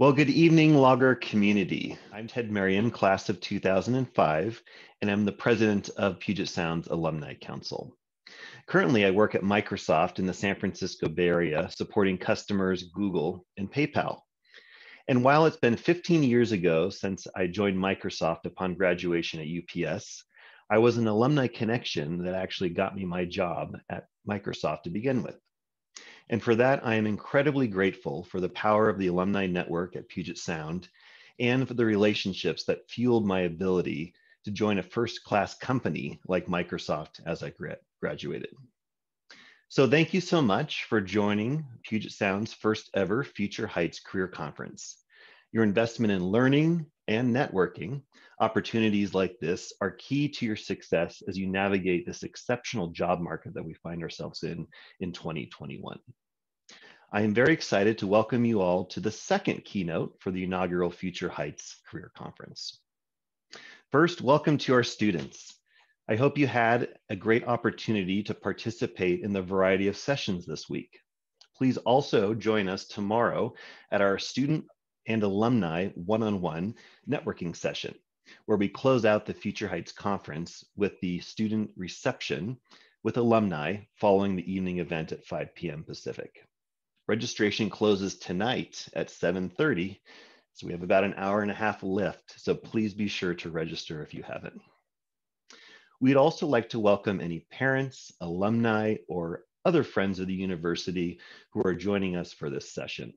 Well, good evening, Logger community. I'm Ted Merriam, class of 2005, and I'm the president of Puget Sound's Alumni Council. Currently, I work at Microsoft in the San Francisco Bay Area, supporting customers Google and PayPal. And while it's been 15 years ago since I joined Microsoft upon graduation at UPS, I was an alumni connection that actually got me my job at Microsoft to begin with. And for that, I am incredibly grateful for the power of the alumni network at Puget Sound and for the relationships that fueled my ability to join a first-class company like Microsoft as I graduated. So thank you so much for joining Puget Sound's first ever Future Heights Career Conference. Your investment in learning and networking opportunities like this are key to your success as you navigate this exceptional job market that we find ourselves in 2021. I am very excited to welcome you all to the second keynote for the inaugural Future Heights Career Conference. First, welcome to our students. I hope you had a great opportunity to participate in the variety of sessions this week. Please also join us tomorrow at our student and alumni one-on-one networking session, where we close out the Future Heights Conference with the student reception with alumni following the evening event at 5 p.m. Pacific. Registration closes tonight at 7:30, so we have about an hour and a half left, so please be sure to register if you haven't. We'd also like to welcome any parents, alumni, or other friends of the university who are joining us for this session.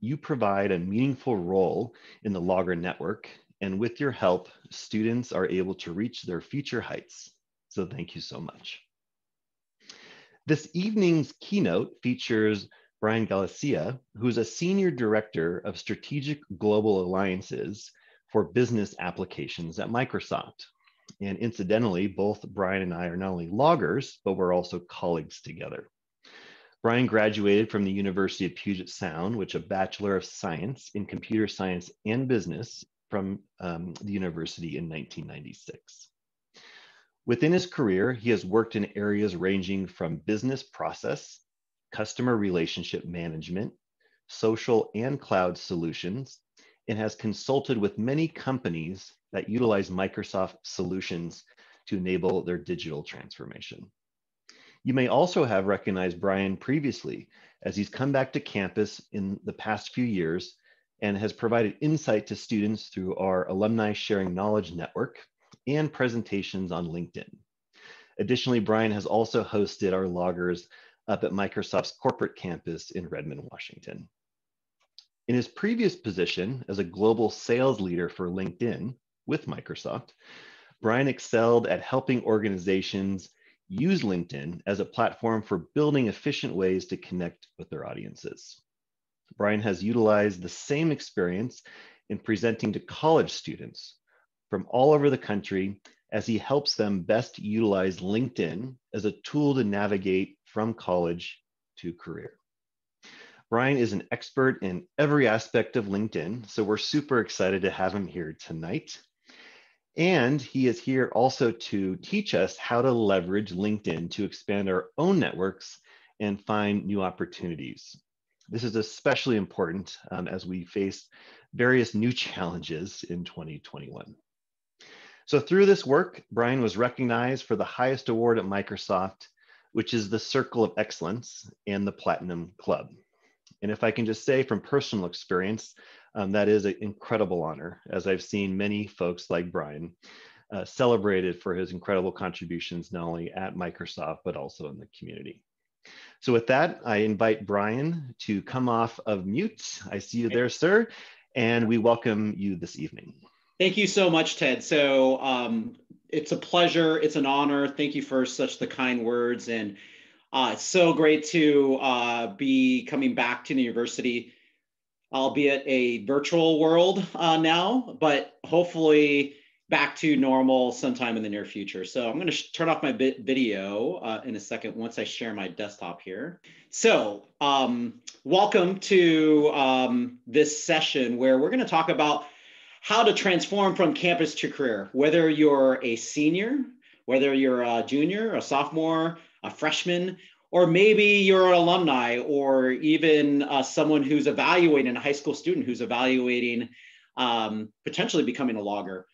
You provide a meaningful role in the Logger network, and with your help, students are able to reach their future heights. So thank you so much. This evening's keynote features Brian Galicia, who's a Senior Director of Strategic Global Alliances for Business Applications at Microsoft. And incidentally, both Brian and I are not only loggers, but we're also colleagues together. Brian graduated from the University of Puget Sound with a Bachelor of Science in Computer Science and Business from the university in 1996. Within his career, he has worked in areas ranging from business process, customer relationship management, social and cloud solutions, and has consulted with many companies that utilize Microsoft solutions to enable their digital transformation. You may also have recognized Brian previously, as he's come back to campus in the past few years and has provided insight to students through our Alumni Sharing Knowledge Network and presentations on LinkedIn. Additionally, Brian has also hosted our loggers up at Microsoft's corporate campus in Redmond, Washington. In his previous position as a global sales leader for LinkedIn with Microsoft, Brian excelled at helping organizations use LinkedIn as a platform for building efficient ways to connect with their audiences. Brian has utilized the same experience in presenting to college students from all over the country as he helps them best utilize LinkedIn as a tool to navigate from college to career. Brian is an expert in every aspect of LinkedIn, so we're super excited to have him here tonight. And he is here also to teach us how to leverage LinkedIn to expand our own networks and find new opportunities. This is especially important as we face various new challenges in 2021. So through this work, Brian was recognized for the highest award at Microsoft, which is the Circle of Excellence and the Platinum Club. And if I can just say from personal experience, that is an incredible honor, as I've seen many folks like Brian celebrated for his incredible contributions, not only at Microsoft, but also in the community. So with that, I invite Brian to come off of mute. I see you there, sir, and we welcome you this evening. Thank you so much, Ted. So it's a pleasure, it's an honor. Thank you for such the kind words. And it's so great to be coming back to the university, albeit a virtual world now, but hopefully back to normal sometime in the near future. So I'm gonna turn off my video in a second once I share my desktop here. So welcome to this session where we're gonna talk about how to transform from campus to career, whether you're a senior, whether you're a junior, a sophomore, a freshman, Or maybe you're an alumni or even someone who's evaluating, a high school student who's evaluating potentially becoming a logger.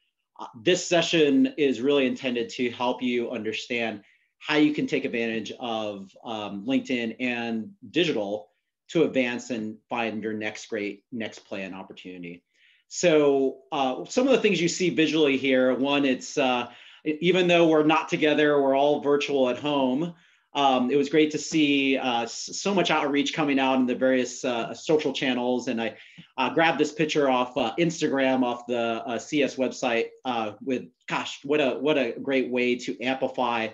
This session is really intended to help you understand how you can take advantage of LinkedIn and digital to advance and find your next great next plan opportunity. So some of the things you see visually here, one, it's even though we're not together, we're all virtual at home, it was great to see so much outreach coming out in the various social channels. And I grabbed this picture off Instagram, off the CS website with, gosh, what a great way to amplify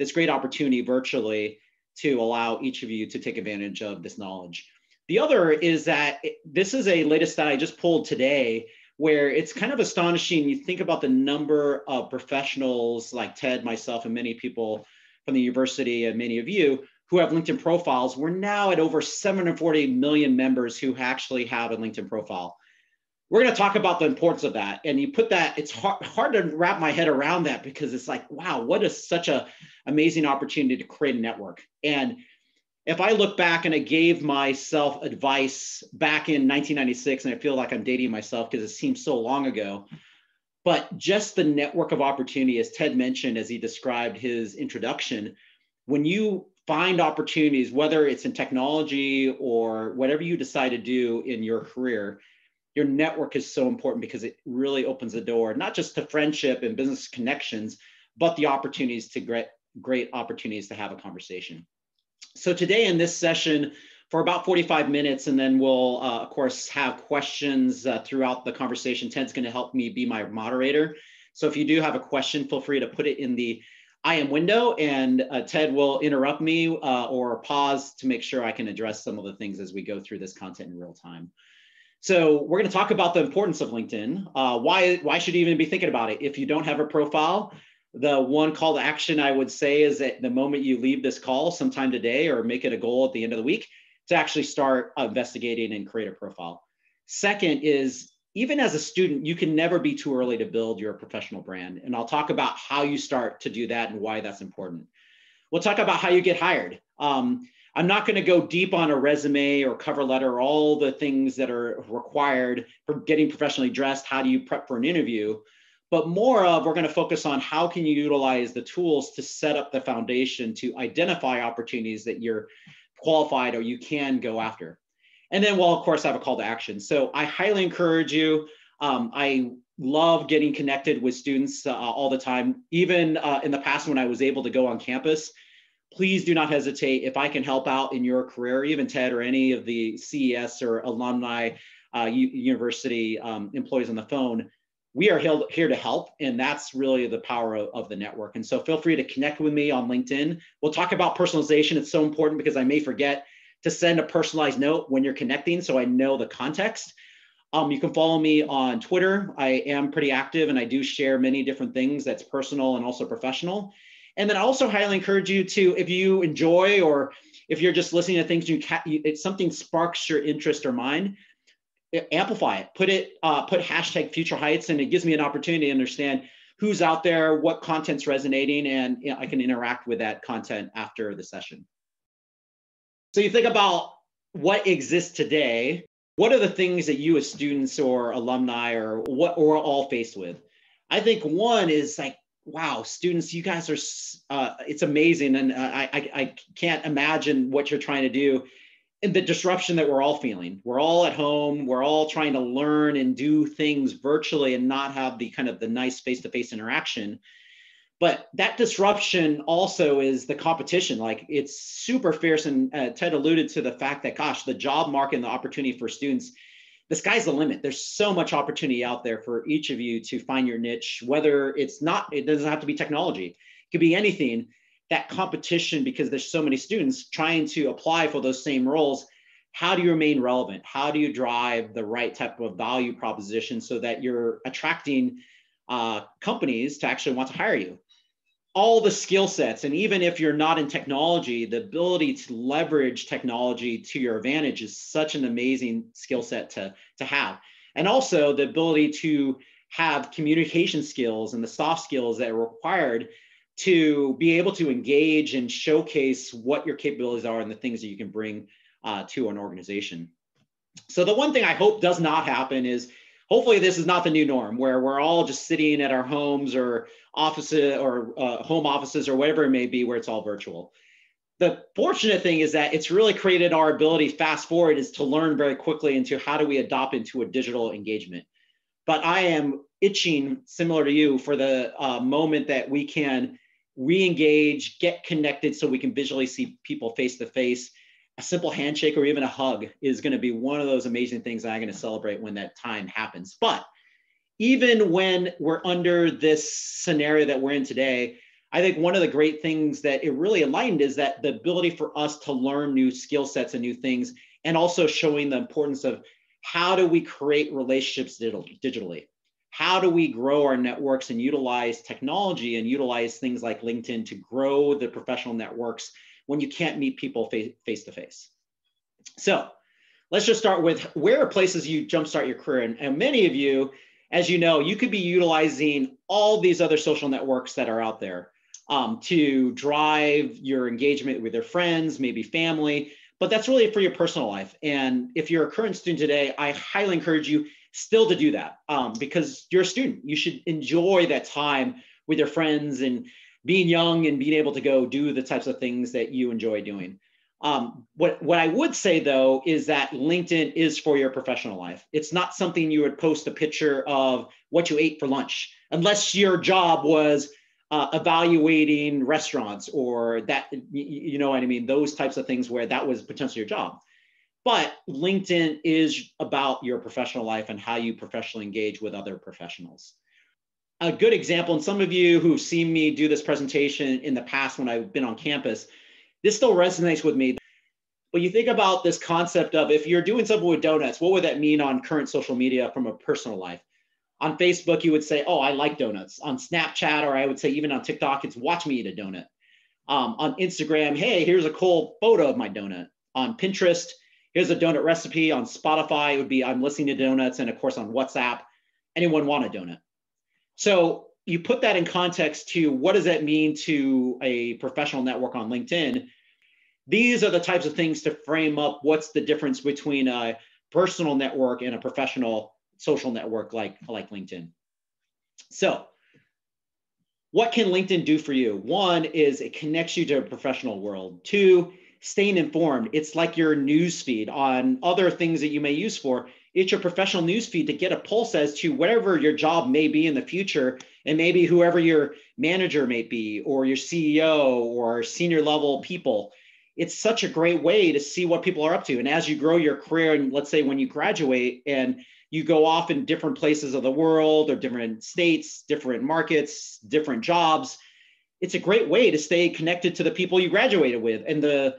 this great opportunity virtually to allow each of you to take advantage of this knowledge. The other is that this is a latest that I just pulled today, where it's kind of astonishing. You think about the number of professionals like Ted, myself, and many people from the university and many of you who have LinkedIn profiles. We're now at over 740 million members who actually have a LinkedIn profile. We're gonna talk about the importance of that. And you put that, it's hard to wrap my head around that, because it's like, wow, what is such an amazing opportunity to create a network. And if I look back, and I gave myself advice back in 1996, and I feel like I'm dating myself because it seems so long ago, but just the network of opportunity, as Ted mentioned, as he described his introduction, when you find opportunities, whether it's in technology or whatever you decide to do in your career, your network is so important, because it really opens the door, not just to friendship and business connections, but the opportunities to great opportunities to have a conversation. So today in this session, for about 45 minutes, and then we'll, of course, have questions throughout the conversation. Ted's going to help me be my moderator. So if you do have a question, feel free to put it in the I am window, and Ted will interrupt me or pause to make sure I can address some of the things as we go through this content in real time. So we're going to talk about the importance of LinkedIn. Why should you even be thinking about it? If you don't have a profile, the one call to action I would say is that the moment you leave this call sometime today, or make it a goal at the end of the week, to actually start investigating and create a profile. Second is, even as a student, you can never be too early to build your professional brand. And I'll talk about how you start to do that and why that's important. We'll talk about how you get hired. I'm not gonna go deep on a resume or cover letter, all the things that are required for getting professionally dressed, how do you prep for an interview, but more of, we're gonna focus on how can you utilize the tools to set up the foundation to identify opportunities that you're qualified or you can go after. And then we'll, of course, have a call to action. So I highly encourage you. I love getting connected with students all the time. Even in the past when I was able to go on campus, please do not hesitate. If I can help out in your career, even Ted or any of the CES or alumni university employees on the phone, we are here to help, and that's really the power of the network. And so feel free to connect with me on LinkedIn. We'll talk about personalization. It's so important because I may forget to send a personalized note when you're connecting, so I know the context. You can follow me on Twitter. I am pretty active, and I do share many different things that's personal and also professional. And then I also highly encourage you to, if you enjoy or if you're just listening to things, if something sparks your interest or mind, amplify it, put hashtag Future Heights, and it gives me an opportunity to understand who's out there, what content's resonating, and you know, I can interact with that content after the session. So you think about what exists today. What are the things that you as students or alumni or what we're all faced with? I think one is like, wow, students, you guys are, it's amazing. And I can't imagine what you're trying to do. And the disruption that we're all feeling. We're all at home, we're all trying to learn and do things virtually and not have the kind of the nice face-to-face interaction. But that disruption also is the competition. Like, it's super fierce, and Ted alluded to the fact that, gosh, the job market and the opportunity for students, the sky's the limit. There's so much opportunity out there for each of you to find your niche, whether it doesn't have to be technology, it could be anything. That competition, because there's so many students trying to apply for those same roles, how do you remain relevant? How do you drive the right type of value proposition so that you're attracting companies to actually want to hire you? All the skill sets, and even if you're not in technology, the ability to leverage technology to your advantage is such an amazing skill set to have. And also the ability to have communication skills and the soft skills that are required to be able to engage and showcase what your capabilities are and the things that you can bring to an organization. So the one thing I hope does not happen is, hopefully this is not the new norm where we're all just sitting at our homes or offices or home offices or whatever it may be, where it's all virtual. The fortunate thing is that it's really created our ability, fast forward, is to learn very quickly into how do we adopt into a digital engagement. But I am itching, similar to you, for the moment that we can re-engage, get connected so we can visually see people face to face. A simple handshake or even a hug is going to be one of those amazing things that I'm going to celebrate when that time happens. But even when we're under this scenario that we're in today, I think one of the great things that it really enlightened is that the ability for us to learn new skill sets and new things, and also showing the importance of how do we create relationships digitally? How do we grow our networks and utilize technology and utilize things like LinkedIn to grow the professional networks when you can't meet people face to face? So let's just start with, where are places you jumpstart your career? And many of you, as you know, you could be utilizing all these other social networks that are out there to drive your engagement with your friends, maybe family, but that's really for your personal life. And if you're a current student today, I highly encourage you still to do that because you're a student. You should enjoy that time with your friends and being young and being able to go do the types of things that you enjoy doing. What I would say though, is that LinkedIn is for your professional life. It's not something you would post a picture of what you ate for lunch, unless your job was evaluating restaurants or that, you know what I mean? Those types of things where that was potentially your job. But LinkedIn is about your professional life and how you professionally engage with other professionals. A good example, and some of you who've seen me do this presentation in the past when I've been on campus, this still resonates with me. But you think about this concept of, if you're doing something with donuts, what would that mean on current social media from a personal life? On Facebook, you would say, oh, I like donuts. On Snapchat, or I would say even on TikTok, it's watch me eat a donut. On Instagram, hey, here's a cool photo of my donut. On Pinterest, here's a donut recipe. On Spotify, it would be I'm listening to donuts. And of course, on WhatsApp, anyone want a donut? So you put that in context to what does that mean to a professional network on LinkedIn? These are the types of things to frame up what's the difference between a personal network and a professional social network like LinkedIn. So what can LinkedIn do for you? One is it connects you to a professional world. Two, staying informed. It's like your newsfeed on other things that you may use for. It's your professional newsfeed to get a pulse as to whatever your job may be in the future, and maybe whoever your manager may be, or your CEO, or senior level people. It's such a great way to see what people are up to. And as you grow your career, and let's say when you graduate and you go off in different places of the world or different states, different markets, different jobs, it's a great way to stay connected to the people you graduated with and the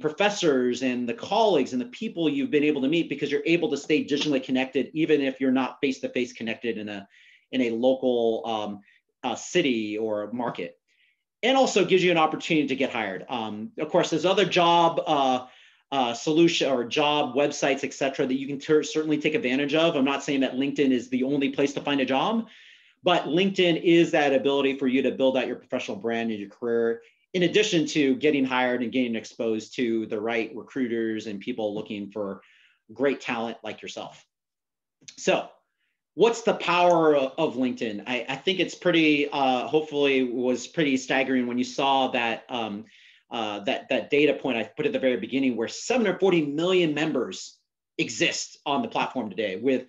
professors and the colleagues and the people you've been able to meet, because you're able to stay digitally connected, even if you're not face-to-face connected in a local city or market. And also gives you an opportunity to get hired. Of course, there's other job solution or job websites, et cetera, that you can certainly take advantage of. I'm not saying that LinkedIn is the only place to find a job, but LinkedIn is that ability for you to build out your professional brand and your career, in addition to getting hired and getting exposed to the right recruiters and people looking for great talent like yourself. So what's the power of LinkedIn? I think it's pretty, hopefully was pretty staggering when you saw that, that data point I put at the very beginning, where 740 million members exist on the platform today with,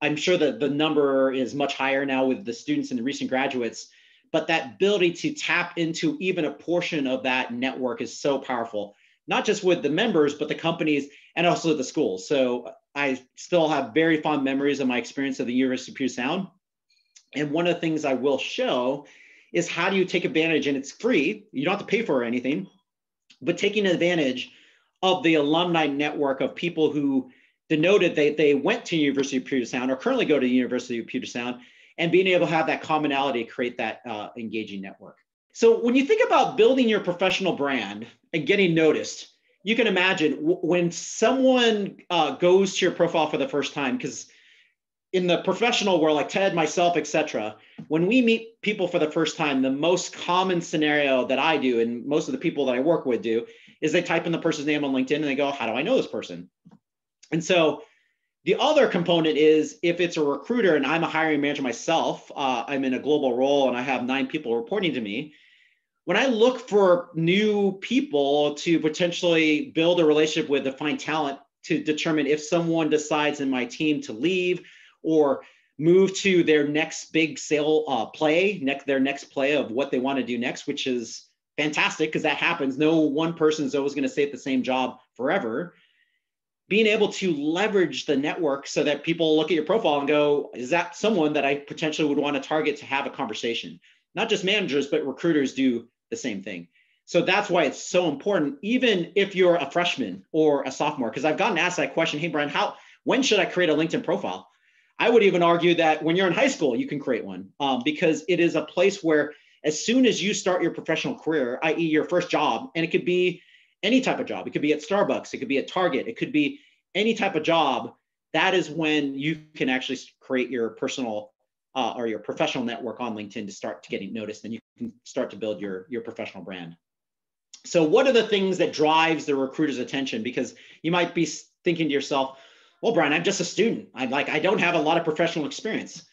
I'm sure that the number is much higher now with the students and the recent graduates. But that ability to tap into even a portion of that network is so powerful, not just with the members, but the companies and also the schools. So I still have very fond memories of my experience at the University of Puget Sound. And one of the things I will show is how do you take advantage, and it's free, you don't have to pay for anything, but taking advantage of the alumni network of people who denoted that they went to University of Puget Sound or currently go to the University of Puget Sound, and being able to have that commonality, create that engaging network. So when you think about building your professional brand and getting noticed, you can imagine when someone goes to your profile for the first time, because in the professional world, like Ted, myself, et cetera, when we meet people for the first time, the most common scenario that I do, and most of the people that I work with do, is they type in the person's name on LinkedIn and they go, how do I know this person? And so the other component is if it's a recruiter and I'm a hiring manager myself, I'm in a global role and I have 9 people reporting to me. When I look for new people to potentially build a relationship with, to find talent, to determine if someone decides in my team to leave or move to their next big sale their next play of what they want to do next, which is fantastic because that happens. No one person is always going to stay at the same job forever. Being able to leverage the network so that people look at your profile and go, is that someone that I potentially would want to target to have a conversation? Not just managers, but recruiters do the same thing. So that's why it's so important, even if you're a freshman or a sophomore, because I've gotten asked that question, hey, Brian, when should I create a LinkedIn profile? I would even argue that when you're in high school, you can create one because it is a place where as soon as you start your professional career, i.e. your first job, and it could be any type of job. It could be at Starbucks. It could be at Target. It could be any type of job. That is when you can actually create your personal or your professional network on LinkedIn to start to getting noticed, and you can start to build your professional brand. So what are the things that drives the recruiter's attention? Because you might be thinking to yourself, well, Brian, I'm just a student. I don't have a lot of professional experience.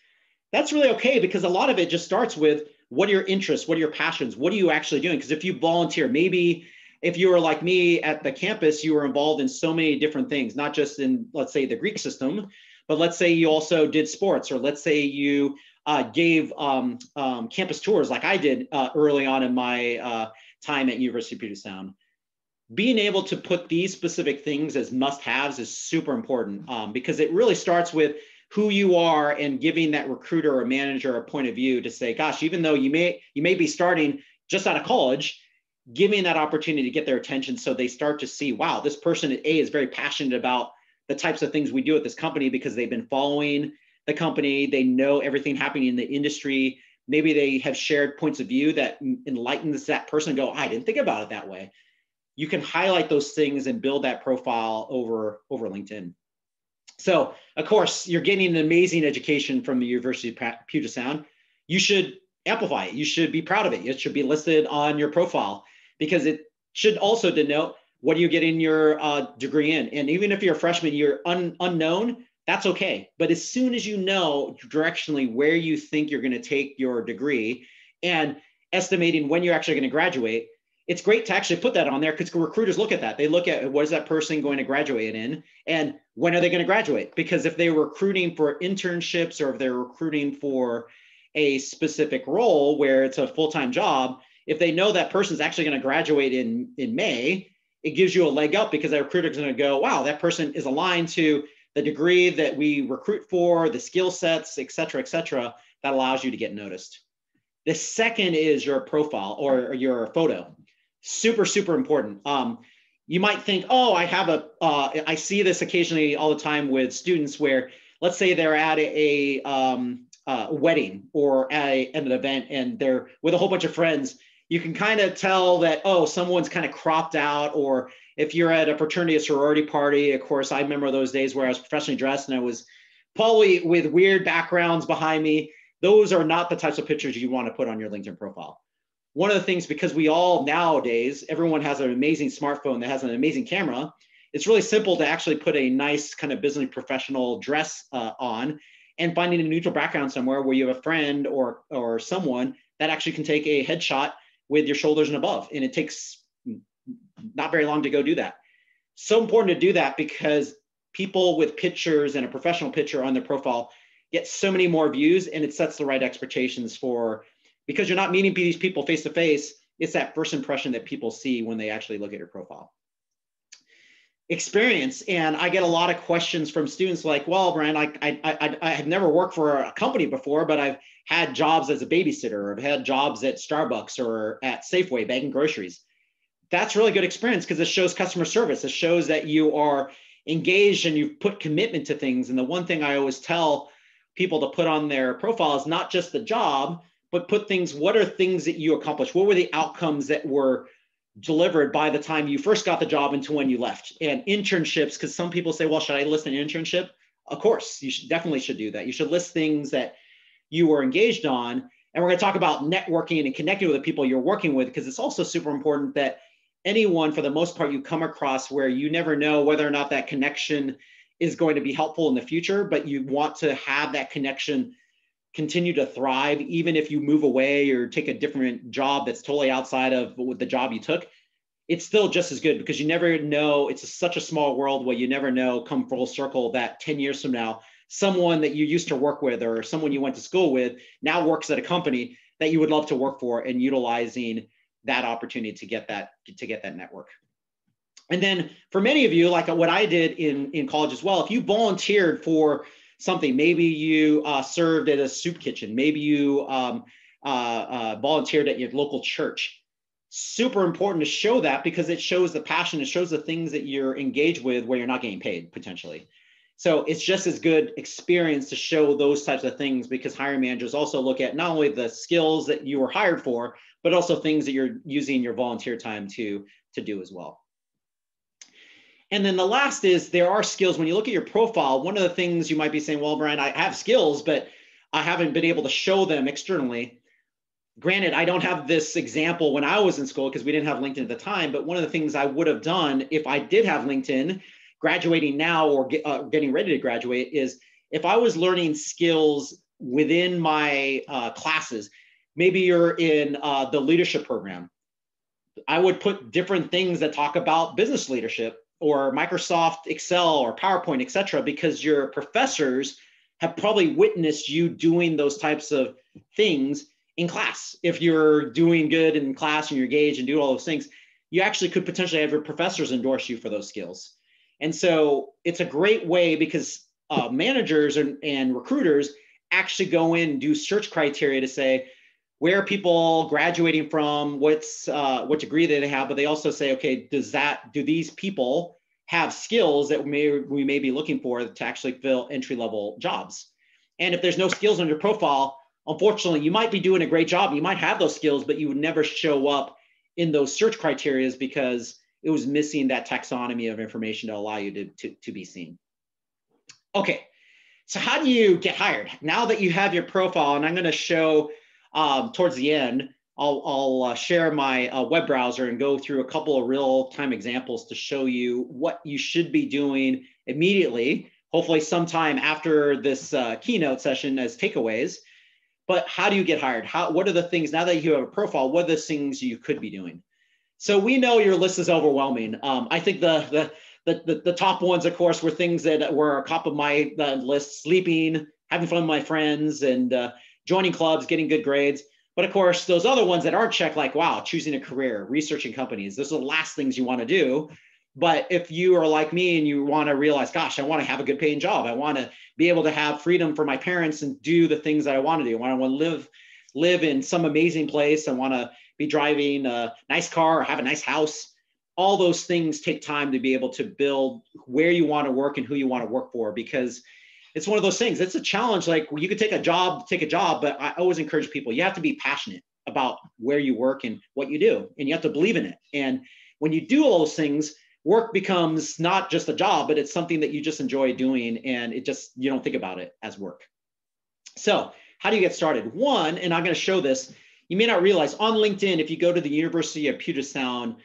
That's really okay, because a lot of it just starts with what are your interests? What are your passions? What are you actually doing? Because if you volunteer, maybe if you were like me at the campus, you were involved in so many different things, not just in, let's say, the Greek system, but let's say you also did sports, or let's say you gave campus tours like I did early on in my time at University of Puget Sound. Being able to put these specific things as must-haves is super important because it really starts with who you are and giving that recruiter or manager a point of view to say, gosh, even though you may be starting just out of college, giving that opportunity to get their attention so they start to see, wow, this person at A is very passionate about the types of things we do at this company because they've been following the company. They know everything happening in the industry. Maybe they have shared points of view that enlightens that person and go, I didn't think about it that way. You can highlight those things and build that profile over LinkedIn. So, of course, you're getting an amazing education from the University of Puget Sound. You should amplify it. You should be proud of it. It should be listed on your profile because it should also denote what are you getting your degree in. And even if you're a freshman, you're unknown, that's okay. But as soon as you know directionally where you think you're going to take your degree and estimating when you're actually going to graduate, it's great to actually put that on there because recruiters look at that. They look at what is that person going to graduate in and when are they going to graduate? Because if they're recruiting for internships or if they're recruiting for a specific role where it's a full-time job, if they know that person's actually going to graduate in May, it gives you a leg up because that recruiter's going to go, wow, that person is aligned to the degree that we recruit for, the skill sets, et cetera, that allows you to get noticed. The second is your profile or your photo. Super, super important. You might think, oh, I see this occasionally all the time with students where let's say they're at a wedding or at an event and they're with a whole bunch of friends. You can kind of tell that, oh, someone's kind of cropped out, or if you're at a fraternity or sorority party. Of course, I remember those days where I was professionally dressed and I was probably with weird backgrounds behind me. Those are not the types of pictures you want to put on your LinkedIn profile. One of the things, because we all nowadays, everyone has an amazing smartphone that has an amazing camera, it's really simple to actually put a nice kind of business professional dress on and finding a neutral background somewhere where you have a friend or someone that actually can take a headshot with your shoulders and above. And it takes not very long to go do that. So important to do that because people with pictures and a professional picture on their profile get so many more views, and it sets the right expectations for, because you're not meeting these people face to face, it's that first impression that people see when they actually look at your profile. Experience, and I get a lot of questions from students like, well, Brian, I have never worked for a company before, but I've had jobs as a babysitter, or I've had jobs at Starbucks or at Safeway bagging groceries. That's really good experience because it shows customer service. It shows that you are engaged and you've put commitment to things. And the one thing I always tell people to put on their profile is not just the job, but put things, what are things that you accomplished? What were the outcomes that were delivered by the time you first got the job into when you left? And internships, because some people say, well, should I list an internship? Of course, you should, definitely should do that. You should list things that you were engaged on. And we're going to talk about networking and connecting with the people you're working with, because it's also super important that anyone, for the most part, you come across where you never know whether or not that connection is going to be helpful in the future, but you want to have that connection continue to thrive, even if you move away or take a different job that's totally outside of the job you took. It's still just as good, because you never know. It's such a small world where you never know, come full circle, that 10 years from now, someone that you used to work with or someone you went to school with now works at a company that you would love to work for, and utilizing that opportunity to get that network. And then for many of you, like what I did in college as well, if you volunteered for something, maybe you served at a soup kitchen, maybe you volunteered at your local church. Super important to show that, because it shows the passion, it shows the things that you're engaged with where you're not getting paid potentially. So it's just as good experience to show those types of things, because hiring managers also look at not only the skills that you were hired for, but also things that you're using your volunteer time to do as well. And then the last is, there are skills. When you look at your profile, one of the things you might be saying, well, Brian, I have skills, but I haven't been able to show them externally. Granted, I don't have this example when I was in school, because we didn't have LinkedIn at the time, but one of the things I would have done if I did have LinkedIn, graduating now or getting ready to graduate, is if I was learning skills within my classes, maybe you're in the leadership program, I would put different things that talk about business leadership or Microsoft Excel or PowerPoint, et cetera, because your professors have probably witnessed you doing those types of things in class. If you're doing good in class and you're engaged and do all those things, you actually could potentially have your professors endorse you for those skills. And so it's a great way, because managers and recruiters actually go in and do search criteria to say, where are people graduating from, what's what degree they have, but they also say, okay, do these people have skills that we may be looking for to actually fill entry-level jobs? And if there's no skills on your profile, unfortunately, you might be doing a great job, you might have those skills, but you would never show up in those search criteria because it was missing that taxonomy of information to allow you to be seen. Okay, so how do you get hired? Now that you have your profile, and I'm gonna show towards the end, I'll share my web browser and go through a couple of real-time examples to show you what you should be doing immediately, hopefully sometime after this keynote session as takeaways. But how do you get hired? What are the things, now that you have a profile, what are the things you could be doing? So we know your list is overwhelming. I think the top ones, of course, were things that were top of my list: sleeping, having fun with my friends, and joining clubs, getting good grades. But of course, those other ones that aren't checked, like, wow, choosing a career, researching companies, those are the last things you want to do. But if you are like me and you want to realize, gosh, I want to have a good paying job, I want to be able to have freedom for my parents and do the things that I want to do, I want to live in some amazing place, I want to be driving a nice car or have a nice house, all those things take time to be able to build where you want to work and who you want to work for, because it's one of those things. It's a challenge. Like, well, you could take a job, but I always encourage people, you have to be passionate about where you work and what you do, and you have to believe in it. And when you do all those things, work becomes not just a job, but it's something that you just enjoy doing, and you don't think about it as work. So how do you get started? One, and I'm going to show this, you may not realize on LinkedIn, if you go to the University of Puget Sound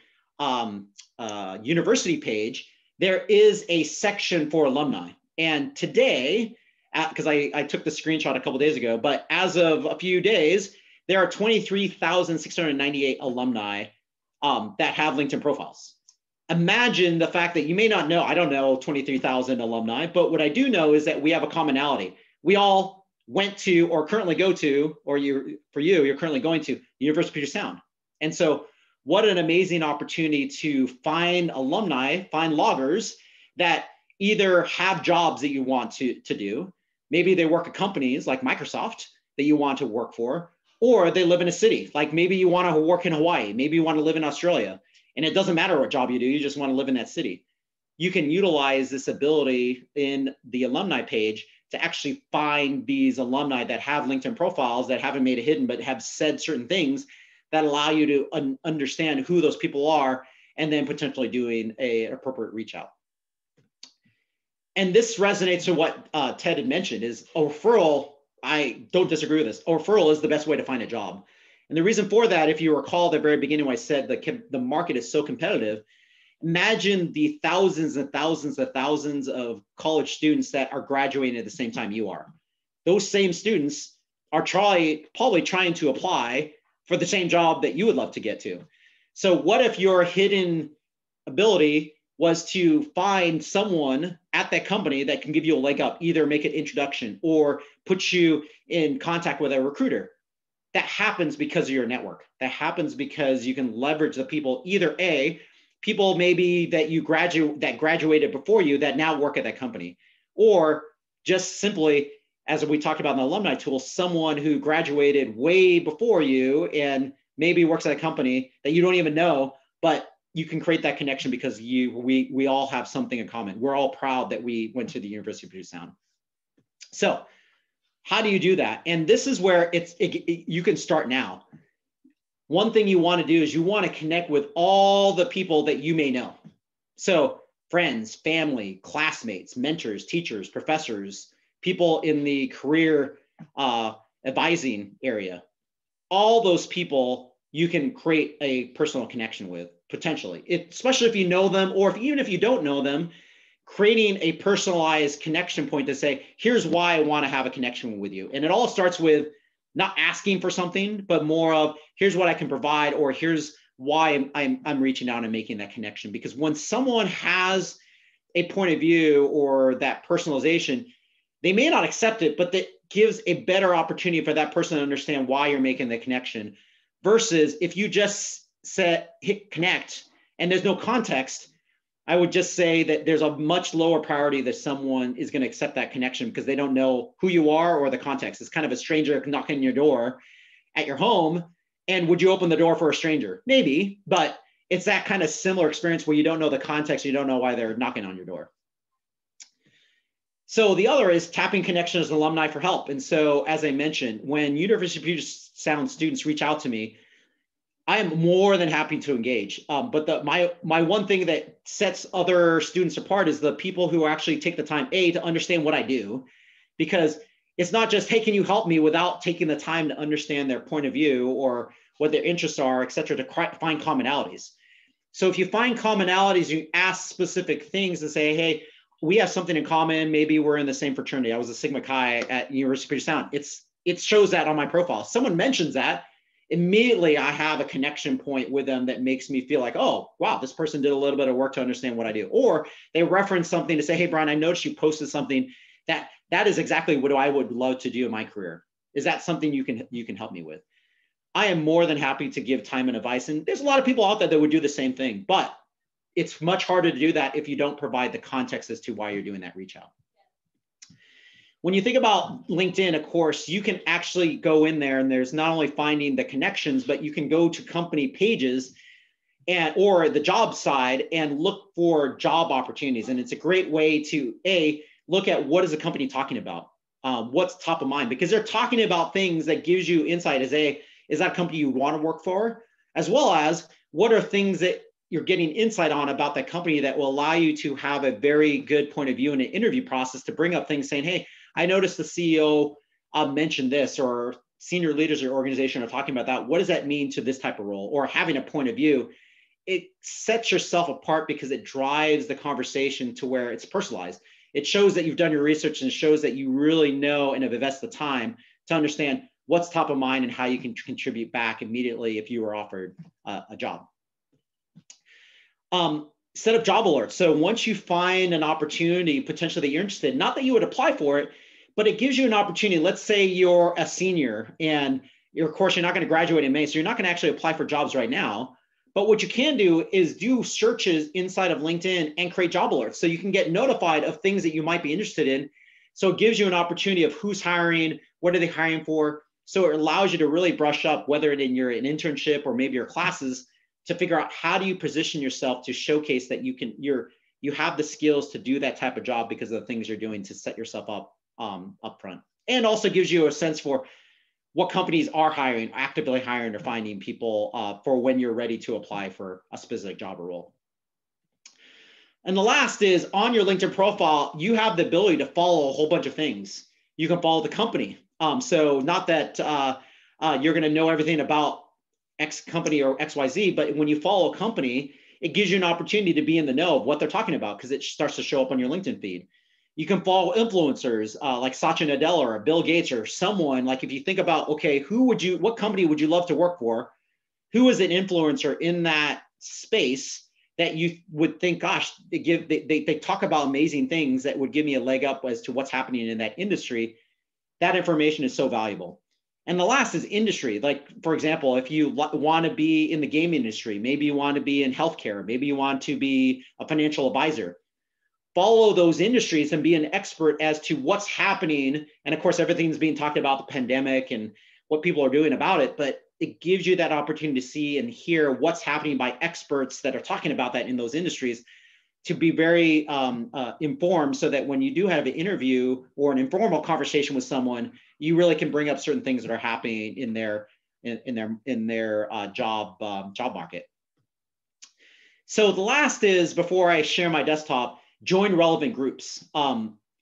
University page, there is a section for alumni. And today, because I took the screenshot a couple of days ago, but as of a few days, there are 23,698 alumni that have LinkedIn profiles. Imagine the fact that you may not know, I don't know 23,000 alumni, but what I do know is that we have a commonality. We all went to or currently go to, or you're currently going to, University of Puget Sound. And so what an amazing opportunity to find alumni, find loggers that either have jobs that you want to do, maybe they work at companies like Microsoft that you want to work for, or they live in a city, like maybe you want to work in Hawaii, maybe you want to live in Australia, and it doesn't matter what job you do, you just want to live in that city. You can utilize this ability in the alumni page to actually find these alumni that have LinkedIn profiles that haven't made it hidden, but have said certain things that allow you to understand who those people are, and then potentially doing an appropriate reach out. And this resonates to what Ted had mentioned is a referral. I don't disagree with this. A referral is the best way to find a job. And the reason for that, if you recall the very beginning when I said the market is so competitive, imagine the thousands and thousands and thousands of college students that are graduating at the same time you are. Those same students are probably trying to apply for the same job that you would love to get to. So what if your hidden ability was to find someone at that company that can give you a leg up, either make an introduction or put you in contact with a recruiter? That happens because of your network. That happens because you can leverage the people, either A, people maybe that you graduated before you that now work at that company, or just simply, as we talked about in the alumni tool, someone who graduated way before you and maybe works at a company that you don't even know, but you can create that connection because we all have something in common. We're all proud that we went to the University of Puget Sound. So how do you do that? And this is where you can start now. One thing you want to do is you want to connect with all the people that you may know. So friends, family, classmates, mentors, teachers, professors, people in the career advising area. All those people you can create a personal connection with, potentially, especially if you know them, or even if you don't know them, creating a personalized connection point to say, here's why I want to have a connection with you. And it all starts with not asking for something, but more of here's what I can provide, or here's why I'm reaching out and making that connection. Because when someone has a point of view or that personalization, they may not accept it, but that gives a better opportunity for that person to understand why you're making the connection, versus if you just hit connect and there's no context, I would just say that there's a much lower priority that someone is going to accept that connection because they don't know who you are or the context. It's kind of a stranger knocking on your door at your home. And would you open the door for a stranger? Maybe, but it's that kind of similar experience where you don't know the context, you don't know why they're knocking on your door. So the other is tapping connections with alumni for help. And so, as I mentioned, when University of Puget Sound students reach out to me, I am more than happy to engage, but my one thing that sets other students apart is the people who actually take the time, A, to understand what I do, because it's not just, hey, can you help me, without taking the time to understand their point of view or what their interests are, et cetera, to find commonalities. So if you find commonalities, you ask specific things and say, hey, we have something in common. Maybe we're in the same fraternity. I was a Sigma Chi at University of Puget Sound. It shows that on my profile. Someone mentions that, immediately I have a connection point with them that makes me feel like, oh, wow, this person did a little bit of work to understand what I do. Or they reference something to say, hey, Brian, I noticed you posted something that is exactly what I would love to do in my career. Is that something you can help me with? I am more than happy to give time and advice. And there's a lot of people out there that would do the same thing, but it's much harder to do that if you don't provide the context as to why you're doing that reach out. When you think about LinkedIn, of course, you can actually go in there, and there's not only finding the connections, but you can go to company pages or the job side and look for job opportunities. And it's a great way to, A, look at what is the company talking about, what's top of mind, because they're talking about things that gives you insight as A, is that a company you want to work for, as well as what are things that you're getting insight on about that company that will allow you to have a very good point of view in an interview process to bring up things saying, hey, I noticed the CEO mentioned this, or senior leaders of your organization are talking about that. What does that mean to this type of role? Or having a point of view, it sets yourself apart because it drives the conversation to where it's personalized. It shows that you've done your research, and shows that you really know and have invested the time to understand what's top of mind and how you can contribute back immediately if you were offered a job. Set up job alerts. So once you find an opportunity potentially that you're interested in, not that you would apply for it, but it gives you an opportunity. Let's say you're a senior and of course you're not going to graduate in May, so you're not going to actually apply for jobs right now. But what you can do is do searches inside of LinkedIn and create job alerts so you can get notified of things that you might be interested in. So it gives you an opportunity of who's hiring, what are they hiring for. So it allows you to really brush up, whether you're in an internship or maybe your classes, to figure out how do you position yourself to showcase that you have the skills to do that type of job because of the things you're doing to set yourself up up front. And also gives you a sense for what companies are hiring, actively hiring or finding people for when you're ready to apply for a specific job or role. And the last is, on your LinkedIn profile, you have the ability to follow a whole bunch of things. You can follow the company. So not that you're going to know everything about X company or XYZ, but when you follow a company, it gives you an opportunity to be in the know of what they're talking about because it starts to show up on your LinkedIn feed. You can follow influencers like Satya Nadella or Bill Gates or someone. Like if you think about, okay, what company would you love to work for? Who is an influencer in that space that you would think, gosh, they talk about amazing things that would give me a leg up as to what's happening in that industry? That information is so valuable. And the last is industry. Like, for example, if you want to be in the game industry, maybe you want to be in healthcare, maybe you want to be a financial advisor, follow those industries and be an expert as to what's happening. And of course, everything's being talked about the pandemic and what people are doing about it, but it gives you that opportunity to see and hear what's happening by experts that are talking about that in those industries, to be very informed, so that when you do have an interview or an informal conversation with someone, you really can bring up certain things that are happening in their job market. So the last is, before I share my desktop, join relevant groups.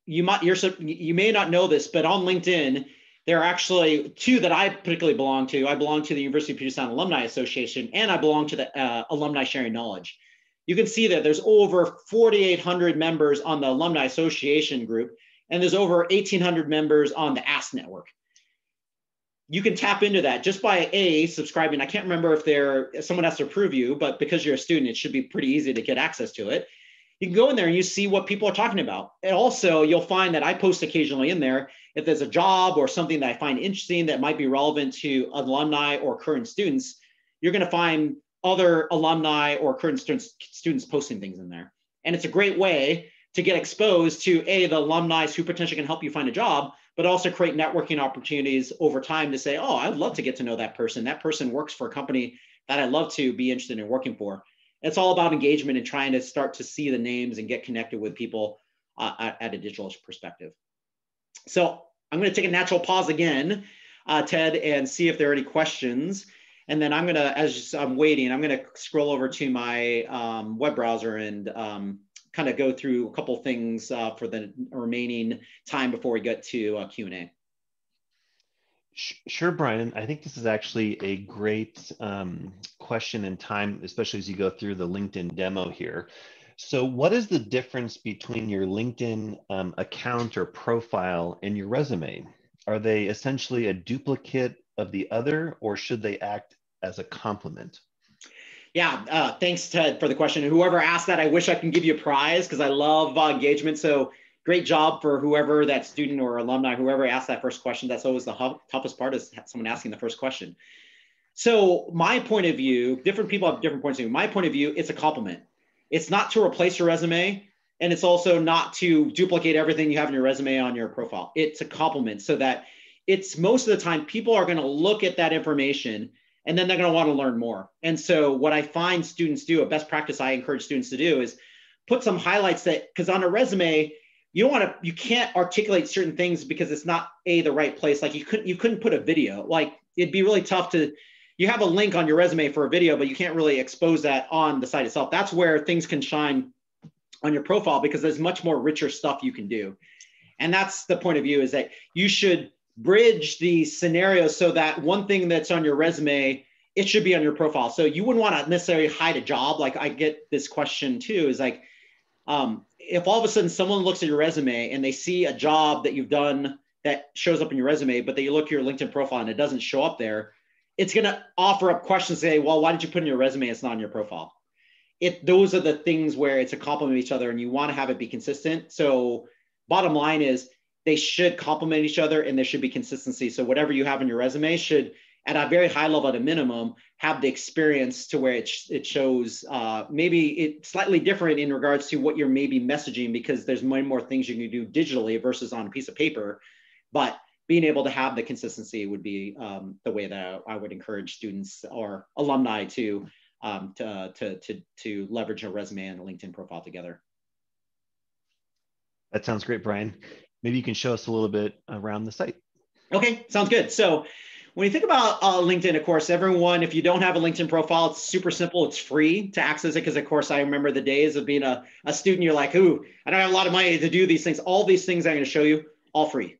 You may not know this, but on LinkedIn, there are actually two that I particularly belong to. I belong to the University of Puget Sound Alumni Association, and I belong to the Alumni Sharing Knowledge. You can see that there's over 4,800 members on the Alumni Association group, and there's over 1,800 members on the AST network. You can tap into that just by subscribing. I can't remember if someone has to approve you, but because you're a student, it should be pretty easy to get access to it. You can go in there and you see what people are talking about. And also, you'll find that I post occasionally in there if there's a job or something that I find interesting that might be relevant to alumni or current students. You're going to find other alumni or current students posting things in there. And it's a great way to get exposed to the alumni who potentially can help you find a job, but also create networking opportunities over time to say, oh, I'd love to get to know that person. That person works for a company that I'd love to be interested in working for. It's all about engagement and trying to start to see the names and get connected with people at a digital perspective. So I'm going to take a natural pause again, Ted, and see if there are any questions. And then I'm going to, as I'm waiting, I'm going to scroll over to my web browser and kind of go through a couple things for the remaining time before we get to Q&A. Sure, Brian. I think this is actually a great question in time, especially as you go through the LinkedIn demo here. So what is the difference between your LinkedIn account or profile and your resume? Are they essentially a duplicate of the other, or should they act as a complement? Yeah, thanks, Ted, for the question. Whoever asked that, I wish I can give you a prize because I love engagement. So great job for whoever, that student or alumni, whoever asked that first question. That's always the toughest part, is someone asking the first question. So my point of view, different people have different points of view. My point of view, it's a complement. It's not to replace your resume, and it's also not to duplicate everything you have in your resume on your profile. It's a complement, so that it's, most of the time, people are going to look at that information and then they're going to want to learn more. And so what I find students do, a best practice I encourage students to do, is put some highlights that, because on a resume, you can't articulate certain things because it's not the right place. Like you couldn't put a video, like it'd be really tough to, you have a link on your resume for a video, but you can't really expose that on the site itself. That's where things can shine on your profile, because there's much more richer stuff you can do. And that's the point of view, is that you should bridge the scenario so that one thing that's on your resume, it should be on your profile. So you wouldn't want to necessarily hide a job. Like I get this question too, is like, if all of a sudden someone looks at your resume and they see a job that you've done that shows up in your resume, but they look at your LinkedIn profile and it doesn't show up there, it's going to offer up questions, say, well, why did you put in your resume? It's not on your profile. Those are the things where it's a complement of each other, and you want to have it be consistent. So bottom line is, they should complement each other and there should be consistency. So whatever you have in your resume should, at a very high level, at a minimum, have the experience to where it shows maybe it's slightly different in regards to what you're maybe messaging, because there's many more things you can do digitally versus on a piece of paper. But being able to have the consistency would be the way that I would encourage students or alumni to leverage a resume and a LinkedIn profile together. That sounds great, Brian. Maybe you can show us a little bit around the site. Okay, sounds good. So When you think about LinkedIn, of course, everyone, if you don't have a LinkedIn profile, it's super simple. It's free to access it because, of course, I remember the days of being a student. You're like, ooh, I don't have a lot of money to do these things. All these things I'm going to show you, all free.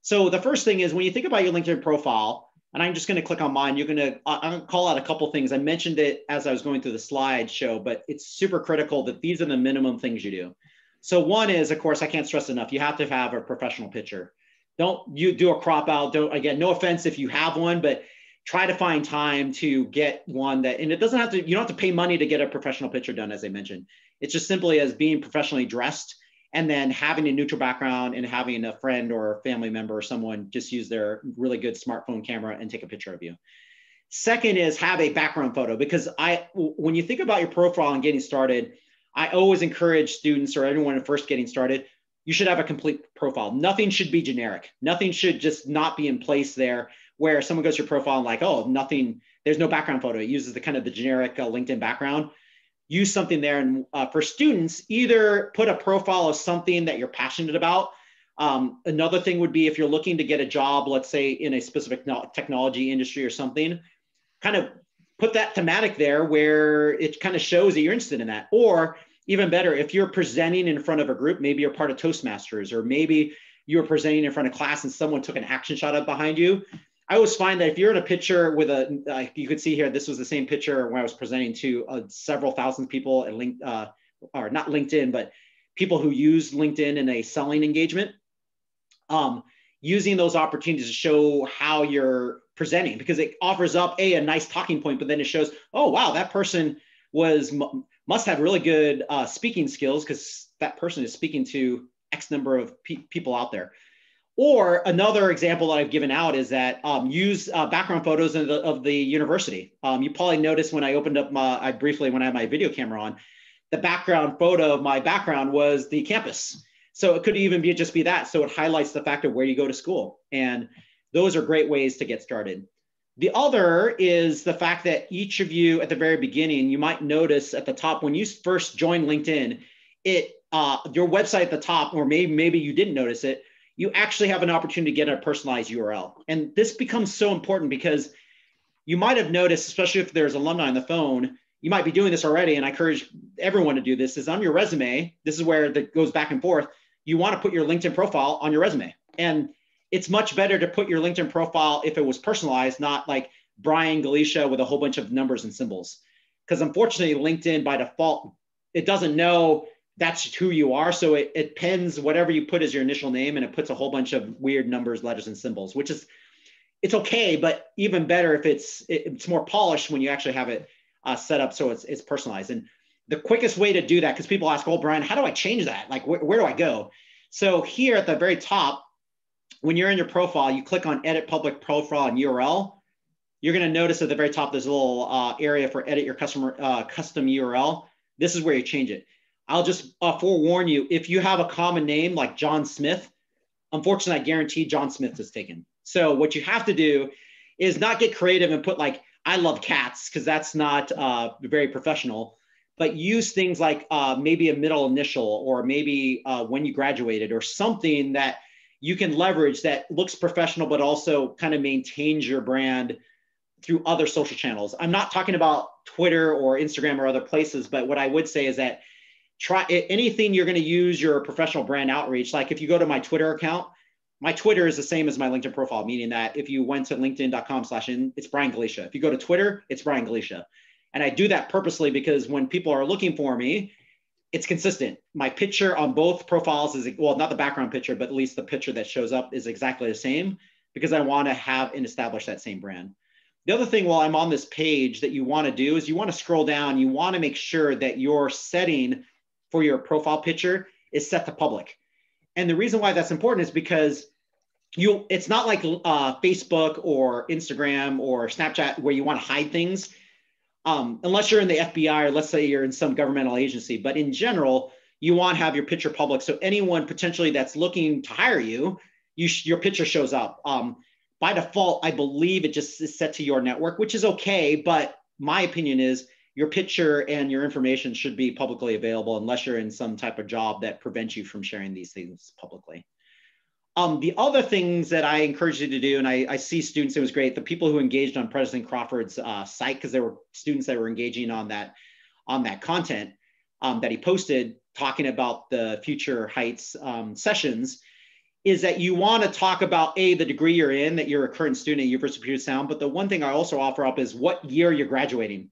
So the first thing is when you think about your LinkedIn profile, and I'm just going to click on mine, I'm going to call out a couple things. I mentioned it as I was going through the slideshow, but it's super critical that these are the minimum things you do. So one is, of course, I can't stress enough, you have to have a professional picture. Don't you do a crop out. Don't, again, no offense if you have one, but try to find time to get one that, and it doesn't have to, you don't have to pay money to get a professional picture done, as I mentioned. It's just simply as being professionally dressed and then having a neutral background and having a friend or a family member or someone just use their really good smartphone camera and take a picture of you. Second is have a background photo, because when you think about your profile and getting started, I always encourage students or everyone first getting started, you should have a complete profile. Nothing should be generic. Nothing should just not be in place there where someone goes to your profile and like, oh, nothing, there's no background photo. It uses the kind of the generic LinkedIn background. Use something there. And for students, either put a profile of something that you're passionate about. Another thing would be if you're looking to get a job, let's say in a specific technology industry or something, kind of put that thematic there where it kind of shows that you're interested in that. Or even better, if you're presenting in front of a group, maybe you're part of Toastmasters, or maybe you're presenting in front of class and someone took an action shot up behind you. I always find that if you're in a picture with a, you could see here, this was the same picture when I was presenting to several thousand people at not LinkedIn, but people who use LinkedIn in a selling engagement, using those opportunities to show how you're presenting, because it offers up a nice talking point, but then it shows, oh, wow, that person must have really good speaking skills because that person is speaking to X number of people out there. Or another example that I've given out is that use background photos of the university. You probably noticed when I opened up when I had my video camera on, the background photo of my background was the campus. So it could even just be that. So it highlights the fact of where you go to school. And those are great ways to get started. The other is the fact that each of you at the very beginning, you might notice at the top when you first join LinkedIn, your website at the top, or maybe you didn't notice it, you actually have an opportunity to get a personalized URL. And this becomes so important because you might have noticed, especially if there's alumni on the phone, you might be doing this already, and I encourage everyone to do this, is on your resume, this is where it goes back and forth, you want to put your LinkedIn profile on your resume. And it's much better to put your LinkedIn profile if it was personalized, not like Brian Galicia with a whole bunch of numbers and symbols. Because unfortunately, LinkedIn by default, it doesn't know that's who you are. So it pins whatever you put as your initial name and it puts a whole bunch of weird numbers, letters, and symbols, which is, it's okay, but even better if it's more polished when you actually have it set up so it's personalized. And the quickest way to do that, because people ask, oh, Brian, how do I change that? Like, where do I go? So here at the very top, when you're in your profile, you click on edit public profile and URL. You're going to notice at the very top, there's a little area for edit your custom URL. This is where you change it. I'll just forewarn you, if you have a common name like John Smith, unfortunately, I guarantee John Smith is taken. So what you have to do is not get creative and put like, I love cats, because that's not very professional, but use things like maybe a middle initial, or maybe when you graduated, or something that you can leverage that looks professional, but also kind of maintains your brand through other social channels. I'm not talking about Twitter or Instagram or other places, but what I would say is that try anything you're going to use your professional brand outreach. Like if you go to my Twitter account, my Twitter is the same as my LinkedIn profile, meaning that if you went to linkedin.com/in, it's Brian Galicia. If you go to Twitter, it's Brian Galicia. And I do that purposely because when people are looking for me, it's consistent. My picture on both profiles is, well, not the background picture, but at least the picture that shows up is exactly the same, because I want to have and establish that same brand. The other thing while I'm on this page that you want to do is you want to scroll down. You want to make sure that your setting for your profile picture is set to public. And the reason why that's important is because it's not like Facebook or Instagram or Snapchat where you want to hide things. Unless you're in the FBI, or let's say you're in some governmental agency, but in general, you want to have your picture public. So anyone potentially that's looking to hire you, your picture shows up. By default, I believe it just is set to your network, which is okay. But my opinion is your picture and your information should be publicly available unless you're in some type of job that prevents you from sharing these things publicly. The other things that I encourage you to do, and I see students, it was great, the people who engaged on President Crawford's site, because there were students that were engaging on that content that he posted talking about the Future Heights sessions, is that you want to talk about A, the degree you're in, that you're a current student at University of Puget Sound, but the one thing I also offer up is what year you're graduating.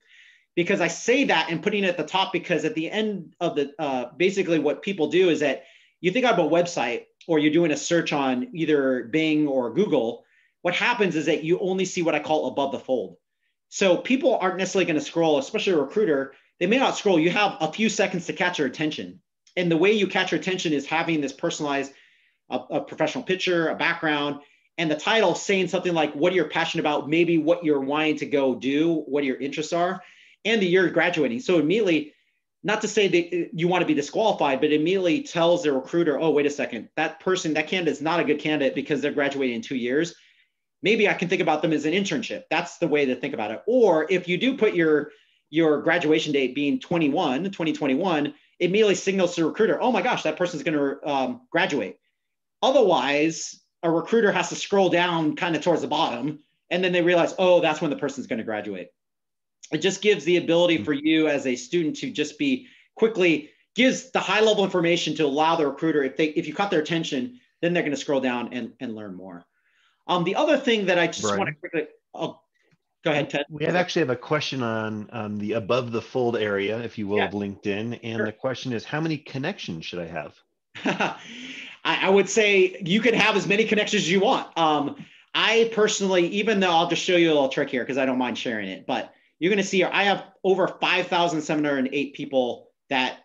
Because I say that and putting it at the top, because at the end of the, basically what people do is that you think about a website or you're doing a search on either Bing or Google, what happens is that you only see what I call above the fold. So people aren't necessarily gonna scroll, especially a recruiter, they may not scroll. You have a few seconds to catch your attention. And the way you catch your attention is having this personalized, a professional picture, a background, and the title saying something like, what you're passionate about, maybe what you're wanting to go do, what your interests are, and the year you're graduating. So immediately, not to say that you want to be disqualified, but immediately tells the recruiter, oh, wait a second, that person, that candidate is not a good candidate because they're graduating in 2 years. Maybe I can think about them as an internship. That's the way to think about it. Or if you do put your graduation date being 2021, it immediately signals to the recruiter, oh my gosh, that person's going to graduate. Otherwise, a recruiter has to scroll down kind of towards the bottom, and then they realize, oh, that's when the person's going to graduate. It just gives the ability for you as a student to just be quickly, gives the high level information to allow the recruiter, if you caught their attention, then they're going to scroll down and learn more. The other thing that I just want to quickly, oh, go ahead, Ted. We actually have a question on the above the fold area, if you will, of LinkedIn. And the question is, how many connections should I have? I would say you could have as many connections as you want. I personally, even though I'll just show you a little trick here because I don't mind sharing it, but you're going to see I have over 5,708 people that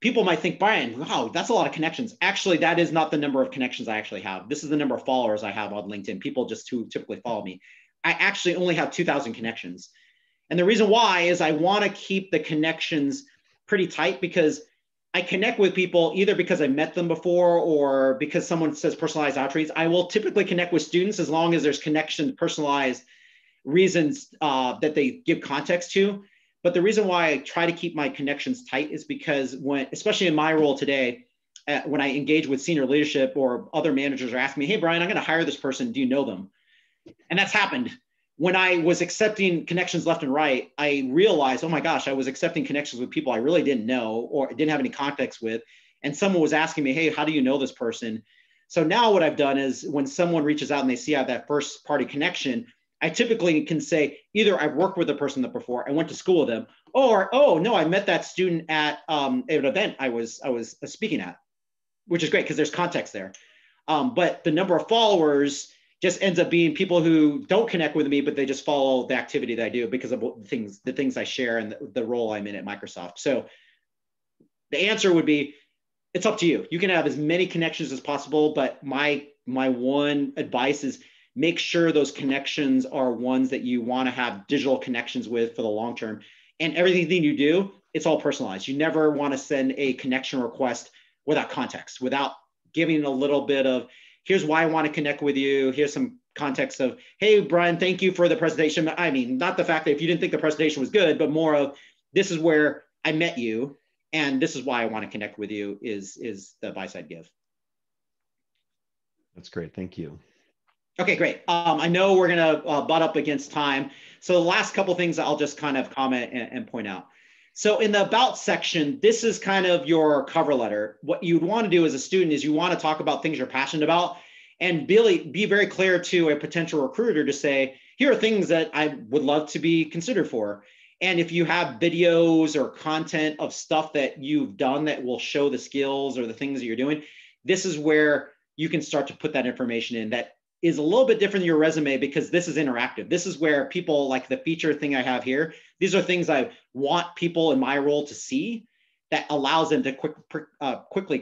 people might think, Brian, wow, that's a lot of connections. Actually, that is not the number of connections I actually have. This is the number of followers I have on LinkedIn, people just who typically follow me. I actually only have 2,000 connections. And the reason why is I want to keep the connections pretty tight because I connect with people either because I met them before or because someone says personalized outreach. I will typically connect with students as long as there's connection, personalized reasons that they give context to. But the reason why I try to keep my connections tight is because when, especially in my role today, when I engage with senior leadership or other managers are asking me, hey, Brian, I'm going to hire this person. Do you know them? And that's happened. When I was accepting connections left and right, I realized, oh my gosh, I was accepting connections with people I really didn't know or didn't have any context with. And someone was asking me, hey, how do you know this person? So now what I've done is when someone reaches out and they see I have that first party connection, I typically can say either I've worked with a person before, I went to school with them, or, oh no, I met that student at an event I was speaking at, which is great because there's context there. But the number of followers just ends up being people who don't connect with me, but they just follow the activity that I do because of the things I share and the role I'm in at Microsoft. So the answer would be, it's up to you. You can have as many connections as possible, but my one advice is make sure those connections are ones that you want to have digital connections with for the long term. And everything you do, it's all personalized. You never want to send a connection request without context, without giving a little bit of, here's why I want to connect with you. Here's some context of, hey, Brian, thank you for the presentation. I mean, not the fact that if you didn't think the presentation was good, but more of this is where I met you and this is why I want to connect with you is the advice I'd give. That's great. Thank you. Okay, great. I know we're going to butt up against time. So the last couple of things I'll just kind of comment and point out. So in the about section, this is kind of your cover letter. What you'd want to do as a student is you want to talk about things you're passionate about and really be very clear to a potential recruiter to say, here are things that I would love to be considered for. And if you have videos or content of stuff that you've done that will show the skills or the things that you're doing, this is where you can start to put that information in. That is a little bit different than your resume because this is interactive. This is where people like the feature thing I have here. These are things I want people in my role to see that allows them to quickly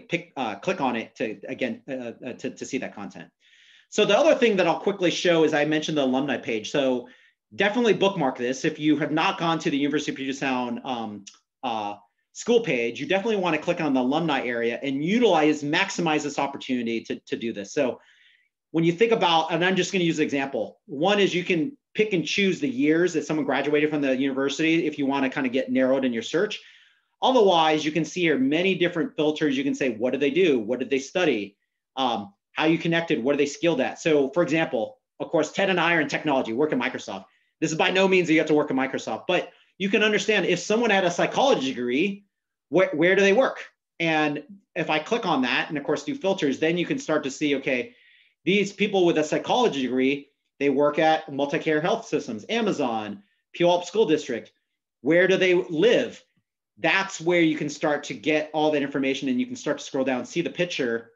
click on it to, again, to see that content. So the other thing that I'll quickly show is I mentioned the alumni page. So definitely bookmark this. If you have not gone to the University of Puget Sound school page, you definitely want to click on the alumni area and maximize this opportunity to do this. So when you think about, and I'm just going to use an example, one is you can pick and choose the years that someone graduated from the university if you want to kind of get narrowed in your search. Otherwise, you can see here many different filters. You can say, what did they do? What did they study? how you connected, what are they skilled at? So for example, of course, Ted and I are in technology, work at Microsoft. This is by no means that you have to work at Microsoft, but you can understand if someone had a psychology degree, where do they work? And if I click on that and of course do filters, then you can start to see, okay, these people with a psychology degree, they work at multi-care health systems, Amazon, Puyallup School District. Where do they live? That's where you can start to get all that information, and you can start to scroll down, see the picture,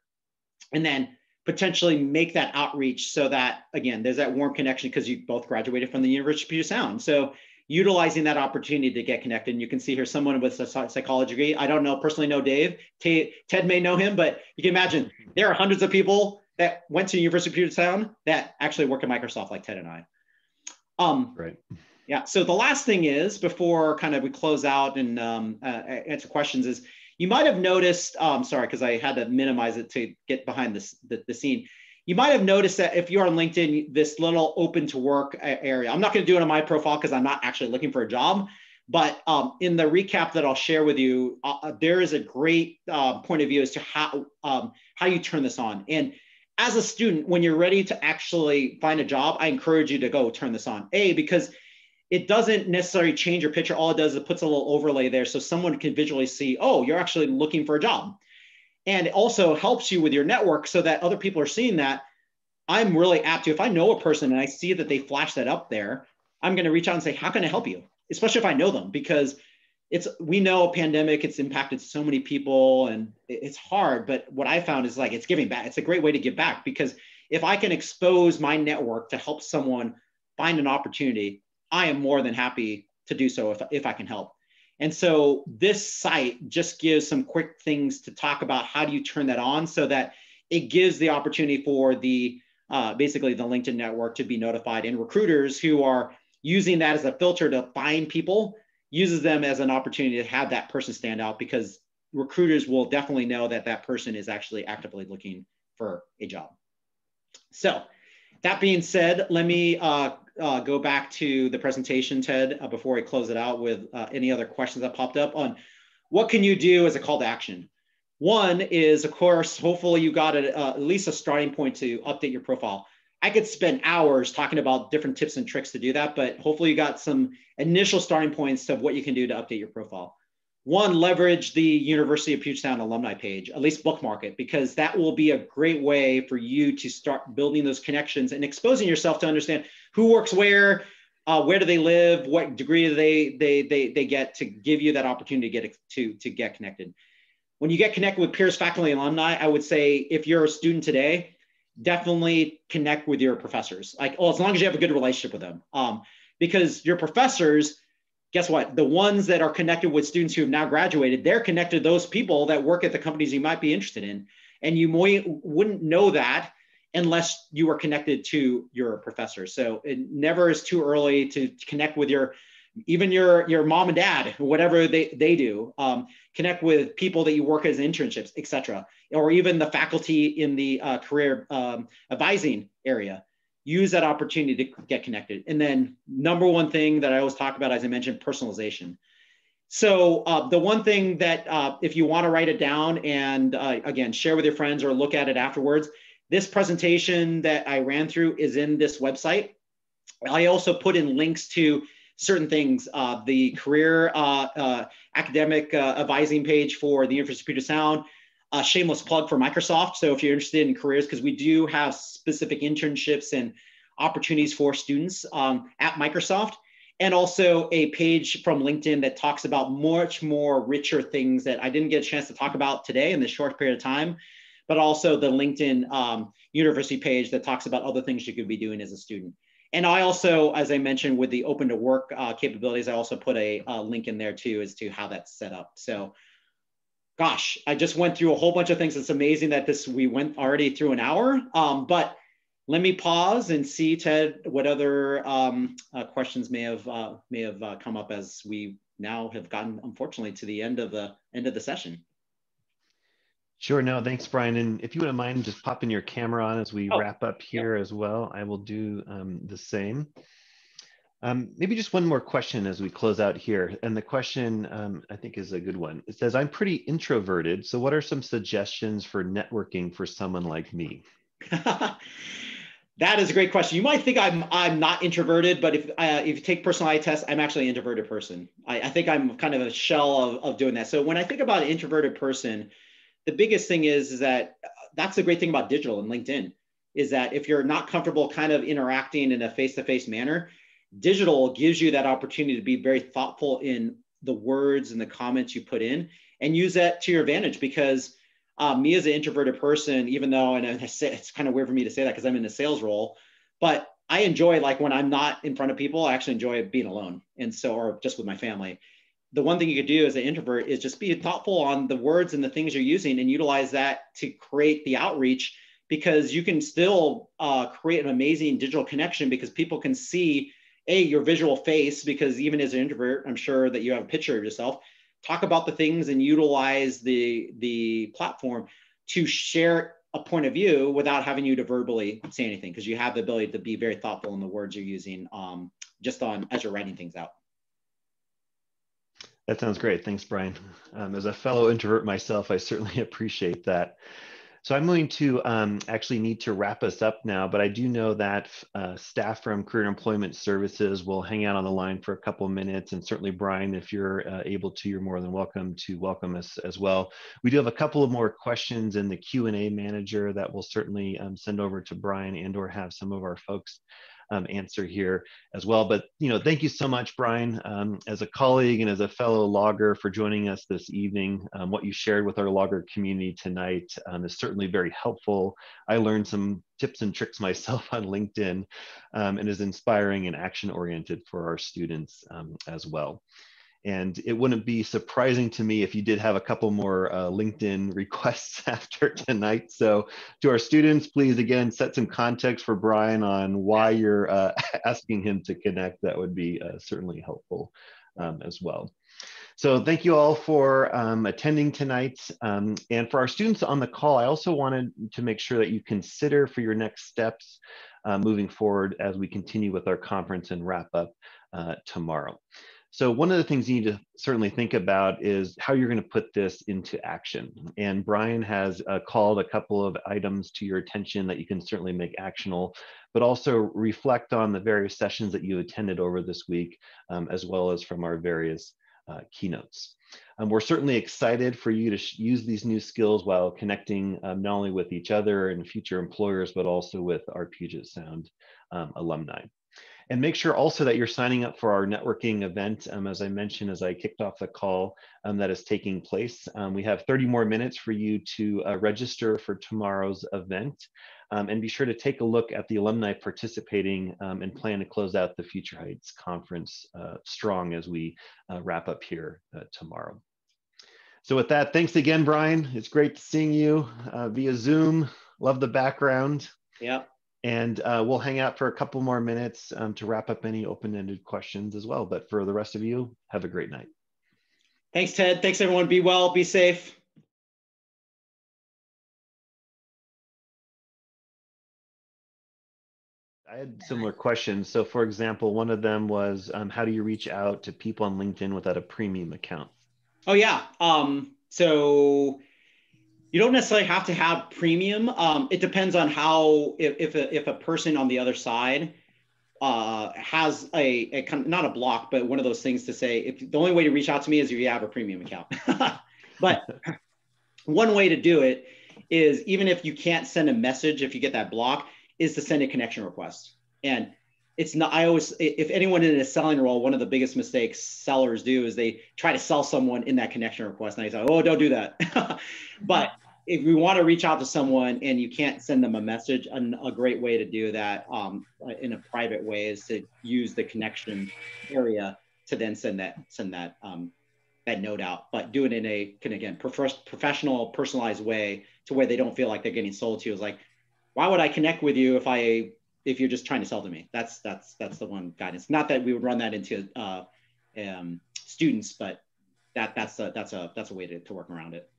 and then potentially make that outreach so that, again, there's that warm connection because you both graduated from the University of Puget Sound. So utilizing that opportunity to get connected. And you can see here someone with a psychology degree. I don't know, personally know Dave. Ted may know him, but you can imagine there are hundreds of people that went to University of Puget Sound that actually work at Microsoft like Ted and I. Right. Yeah, so the last thing is, before kind of we close out and answer questions, is you might have noticed, sorry, because I had to minimize it to get behind this, the scene. You might have noticed that if you're on LinkedIn, this little open to work area, I'm not gonna do it on my profile because I'm not actually looking for a job, but in the recap that I'll share with you, there is a great point of view as to how you turn this on. And as a student, when you're ready to actually find a job, I encourage you to go turn this on. A, because it doesn't necessarily change your picture. All it does is it puts a little overlay there so someone can visually see, oh, you're actually looking for a job. And it also helps you with your network so that other people are seeing that. I'm really apt to, if I know a person and I see that they flash that up there, I'm gonna reach out and say, how can I help you? Especially if I know them, because we know a pandemic, it's impacted so many people and it's hard, but what I found is like, it's giving back. It's a great way to give back, because if I can expose my network to help someone find an opportunity, I am more than happy to do so if I can help. And so this site just gives some quick things to talk about. How do you turn that on so that it gives the opportunity for the, basically the LinkedIn network to be notified, and recruiters who are using that as a filter to find people, uses them as an opportunity to have that person stand out, because recruiters will definitely know that that person is actually actively looking for a job. So that being said, let me go back to the presentation, Ted, before I close it out with any other questions that popped up on what can you do as a call to action. One is, of course, hopefully you got at least a starting point to update your profile. I could spend hours talking about different tips and tricks to do that, but hopefully you got some initial starting points of what you can do to update your profile. One, leverage the University of Puget Sound alumni page, at least bookmark it, because that will be a great way for you to start building those connections and exposing yourself to understand who works where do they live, what degree they get, to give you that opportunity to get connected. When you get connected with peers, faculty, and alumni, I would say if you're a student today, definitely connect with your professors. Like, oh, as long as you have a good relationship with them, because your professors, guess what? The ones that are connected with students who have now graduated, they're connected to those people that work at the companies you might be interested in. And you wouldn't know that unless you were connected to your professor. So it never is too early to connect with even your mom and dad, whatever they do. Connect with people that you work as internships, et cetera, or even the faculty in the career advising area. Use that opportunity to get connected. And then number one thing that I always talk about, as I mentioned, personalization. So the one thing that if you want to write it down and again, share with your friends or look at it afterwards, this presentation that I ran through is in this website. I also put in links to certain things, the career academic advising page for the University of Puget Sound, a shameless plug for Microsoft. So if you're interested in careers, because we do have specific internships and opportunities for students at Microsoft, and also a page from LinkedIn that talks about much more richer things that I didn't get a chance to talk about today in this short period of time, but also the LinkedIn university page that talks about other things you could be doing as a student. And I also, as I mentioned, with the open to work capabilities, I also put a link in there too as to how that's set up. So gosh, I just went through a whole bunch of things. It's amazing that we went already through an hour, but let me pause and see, Ted, what other questions may have come up as we now have gotten, unfortunately, to the end of the session. Sure, no, thanks, Brian. And if you wouldn't mind just popping your camera on as we wrap up here as well, I will do the same. Maybe just one more question as we close out here. And the question I think is a good one. It says, I'm pretty introverted, so what are some suggestions for networking for someone like me? That is a great question. You might think I'm not introverted, but if you take personality tests, I'm actually an introverted person. I think I'm kind of a shell of doing that. So when I think about an introverted person, the biggest thing is that that's the great thing about digital and LinkedIn, is that if you're not comfortable kind of interacting in a face-to-face manner, digital gives you that opportunity to be very thoughtful in the words and the comments you put in and use that to your advantage. Because me as an introverted person, even though, and it's kind of weird for me to say that because I'm in a sales role, but I enjoy, like, when I'm not in front of people, I actually enjoy being alone. And so, or just with my family. The one thing you could do as an introvert is just be thoughtful on the words and the things you're using and utilize that to create the outreach, because you can still create an amazing digital connection because people can see, A, your visual face, because even as an introvert, I'm sure that you have a picture of yourself. Talk about the things and utilize the platform to share a point of view without having you to verbally say anything, because you have the ability to be very thoughtful in the words you're using just on as you're writing things out. That sounds great. Thanks, Brian. As a fellow introvert myself, I certainly appreciate that. So I'm going to actually need to wrap us up now, but I do know that staff from Career and Employment Services will hang out on the line for a couple of minutes. And certainly, Brian, if you're able to, you're more than welcome to welcome us as well. We do have a couple of more questions in the Q&A manager that we'll certainly send over to Brian and or have some of our folks answer here as well. But, you know, thank you so much, Brian, as a colleague and as a fellow logger, for joining us this evening. What you shared with our logger community tonight is certainly very helpful. I learned some tips and tricks myself on LinkedIn and is inspiring and action-oriented for our students as well. And it wouldn't be surprising to me if you did have a couple more LinkedIn requests after tonight. So to our students, please, again, set some context for Brian on why you're asking him to connect. That would be certainly helpful as well. So thank you all for attending tonight. And for our students on the call, I also wanted to make sure that you consider for your next steps moving forward as we continue with our conference and wrap up tomorrow. So one of the things you need to certainly think about is how you're going to put this into action. And Brian has called a couple of items to your attention that you can certainly make actionable, but also reflect on the various sessions that you attended over this week, as well as from our various keynotes. We're certainly excited for you to use these new skills while connecting not only with each other and future employers, but also with our Puget Sound alumni. And make sure also that you're signing up for our networking event, as I mentioned, as I kicked off the call, that is taking place. We have 30 more minutes for you to register for tomorrow's event. And be sure to take a look at the alumni participating and plan to close out the Future Heights conference strong as we wrap up here tomorrow. So with that, thanks again, Brian. It's great seeing you via Zoom. Love the background. Yeah. And we'll hang out for a couple more minutes to wrap up any open-ended questions as well. But for the rest of you, have a great night. Thanks, Ted. Thanks, everyone. Be well, be safe. I had similar questions. So for example, one of them was, how do you reach out to people on LinkedIn without a premium account? Oh, yeah. So you don't necessarily have to have premium. It depends on how, if a person on the other side has a kind of, not a block, but one of those things to say, if the only way to reach out to me is if you have a premium account. But one way to do it is, even if you can't send a message, if you get that block, is to send a connection request. And it's not, I always, if anyone in a selling role, one of the biggest mistakes sellers do is they try to sell someone in that connection request. And I say, oh, don't do that. But if you want to reach out to someone and you can't send them a message, a great way to do that in a private way is to use the connection area to then send that note out. But do it in a, again, professional, personalized way, to where they don't feel like they're getting sold to. It's like, why would I connect with you if you're just trying to sell to me? That's the one guidance. Not that we would run that into students, but that's a way to work around it.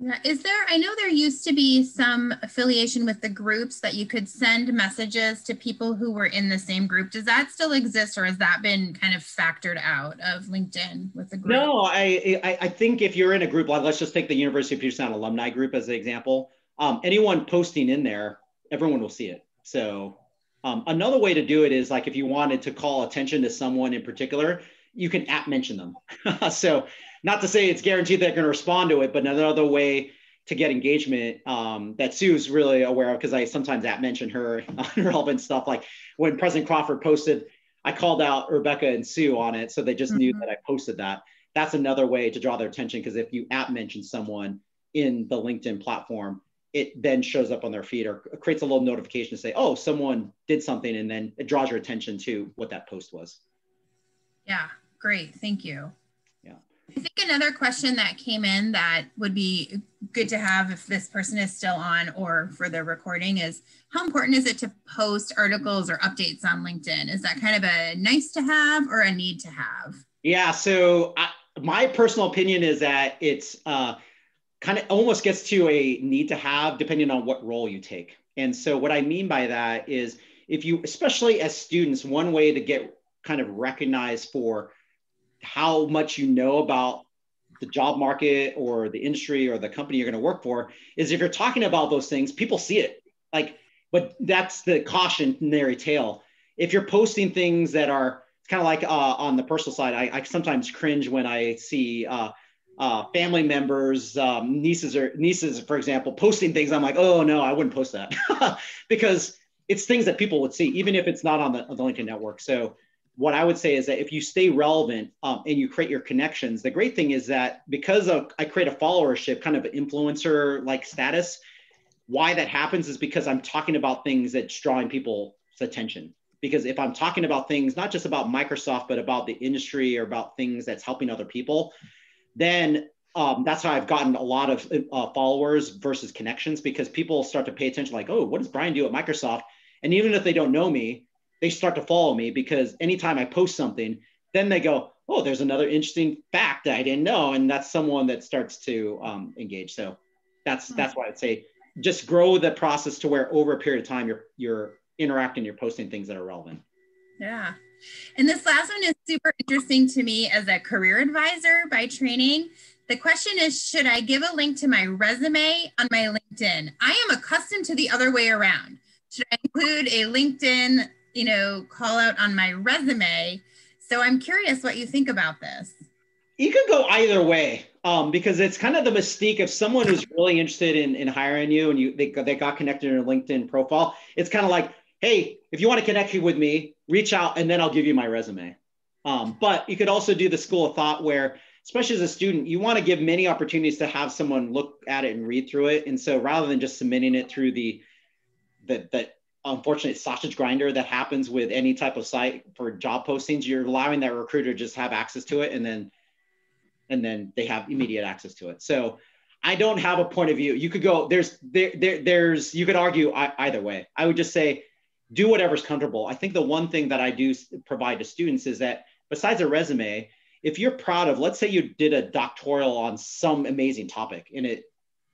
Yeah, is there? I know there used to be some affiliation with the groups that you could send messages to people who were in the same group. Does that still exist, or has that been kind of factored out of LinkedIn with the group? No, I think if you're in a group, let's just take the University of Puget Sound alumni group as an example. Anyone posting in there everyone will see it. So another way to do it is, like, if you wanted to call attention to someone in particular, you can app mention them. So not to say it's guaranteed they're going to respond to it, but another way to get engagement that Sue's really aware of, because I sometimes app mention her on her relevant stuff. Like when President Crawford posted, I called out Rebecca and Sue on it, so they just knew that I posted that. That's another way to draw their attention, because if you app mention someone in the LinkedIn platform, it then shows up on their feed or creates a little notification to say, oh, someone did something, and then it draws your attention to what that post was. Yeah, great, thank you. Yeah. I think another question that came in that would be good to have if this person is still on or for the recording is, how important is it to post articles or updates on LinkedIn? Is that kind of a nice to have or a need to have? Yeah, so my personal opinion is that it's, kind of almost gets to a need to have depending on what role you take. And so what I mean by that is, if you, especially as students, one way to get kind of recognized for how much you know about the job market or the industry or the company you're going to work for is if you're talking about those things, people see it. Like, but that's the cautionary tale. If you're posting things that are kind of like on the personal side, I sometimes cringe when I see family members, nieces, for example, posting things. I'm like, oh no, I wouldn't post that because it's things that people would see, even if it's not on the LinkedIn network. So what I would say is that if you stay relevant and you create your connections, the great thing is that because of, I create a followership, kind of an influencer-like status, why that happens is because I'm talking about things that's drawing people's attention. Because if I'm talking about things, not just about Microsoft, but about the industry or about things that's helping other people, then that's how I've gotten a lot of followers versus connections, because people start to pay attention, like, oh, what does Brian do at Microsoft? And even if they don't know me, they start to follow me, because anytime I post something, then they go, oh, there's another interesting fact that I didn't know. And that's someone that starts to engage. So that's why I'd say just grow the process to where over a period of time, you're interacting, you're posting things that are relevant. Yeah. And this last one is super interesting to me as a career advisor by training. The question is, should I give a link to my resume on my LinkedIn? I am accustomed to the other way around. Should I include a LinkedIn, call out on my resume? So I'm curious what you think about this. You could go either way because it's kind of the mystique of someone who's really interested in hiring you and they got connected in your LinkedIn profile. It's kind of like, hey, if you want to connect with me, reach out and then I'll give you my resume. But you could also do the school of thought where, especially as a student, you want to give many opportunities to have someone look at it and read through it. And so rather than just submitting it through the unfortunate sausage grinder that happens with any type of site for job postings, you're allowing that recruiter just have access to it and then they have immediate access to it. So I don't have a point of view. You could go, you could argue either way. I would just say, do whatever's comfortable. I think the one thing that I do provide to students is that besides a resume, if you're proud of, let's say you did a doctoral on some amazing topic and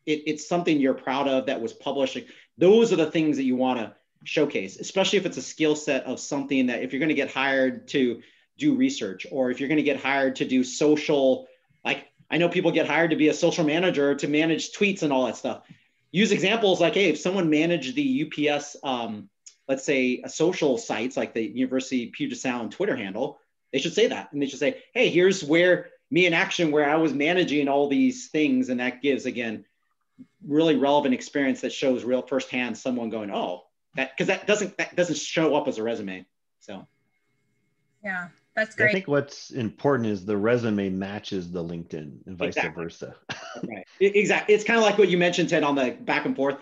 it's something you're proud of that was published, those are the things that you want to showcase, especially if it's a skill set of something that if you're going to get hired to do research or if you're going to get hired to do social, like I know people get hired to be a social manager to manage tweets and all that stuff. Use examples like, hey, if someone managed the UPS, let's say social sites like the University Puget Sound Twitter handle, they should say that. And they should say, hey, here's where me in action, where I was managing all these things. And that gives, again, really relevant experience that shows real firsthand someone going, oh, that doesn't show up as a resume. So. Yeah, that's great. I think what's important is the resume matches the LinkedIn and vice versa. Right. Exactly. It's kind of like what you mentioned, Ted, on the back and forth.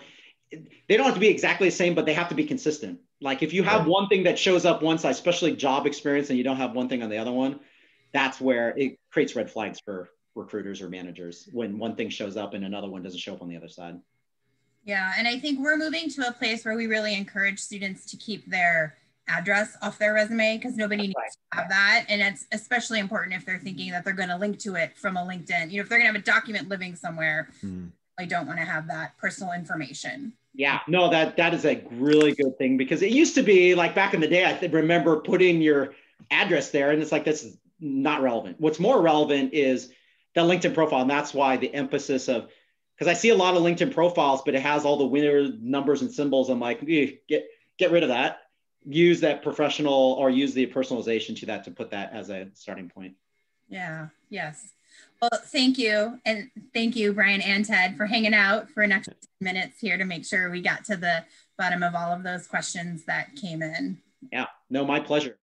They don't have to be exactly the same, but they have to be consistent. Like if you have one thing that shows up one side, especially job experience, and you don't have one thing on the other one, that's where it creates red flags for recruiters or managers when one thing shows up and another one doesn't show up on the other side. Yeah, and I think we're moving to a place where we really encourage students to keep their address off their resume because nobody needs to have that. And it's especially important if they're thinking that they're going to link to it from a LinkedIn. If they're going to have a document living somewhere, I don't want to have that personal information. Yeah, no, that is a really good thing because it used to be like back in the day, I remember putting your address there and it's like, this is not relevant. What's more relevant is the LinkedIn profile. And that's why the emphasis of, Because I see a lot of LinkedIn profiles, but it has all the winner numbers and symbols. I'm like, get rid of that. Use that professional, or use the personalization to that to put that as a starting point. Yeah. Yes. Well, thank you. And thank you, Brian and Ted, for hanging out for an extra 10 minutes here to make sure we got to the bottom of all of those questions that came in. Yeah. No, my pleasure.